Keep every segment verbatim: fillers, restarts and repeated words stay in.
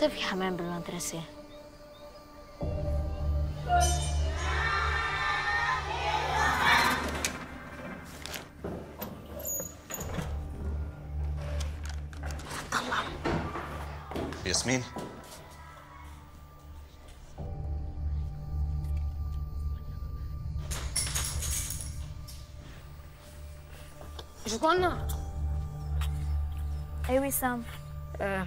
كنت في حمام بالمدرسة. طلع ياسمين. شكونا. أي وسام. أه.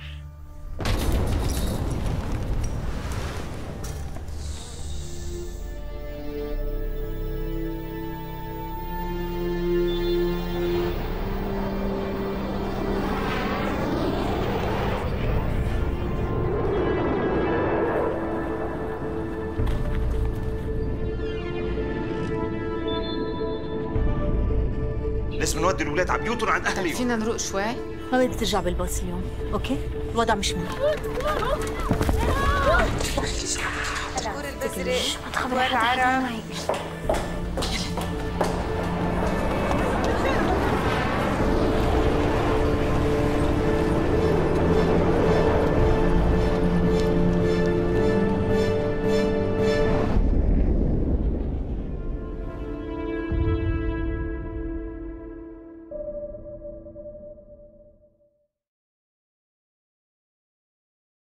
لازم نودي الولاد على بيوتهم عند اهلهم. فينا نروق شوي؟ ما بدك ترجع بالباص اليوم، اوكي؟ الوضع مش منيح. البزرق والعرب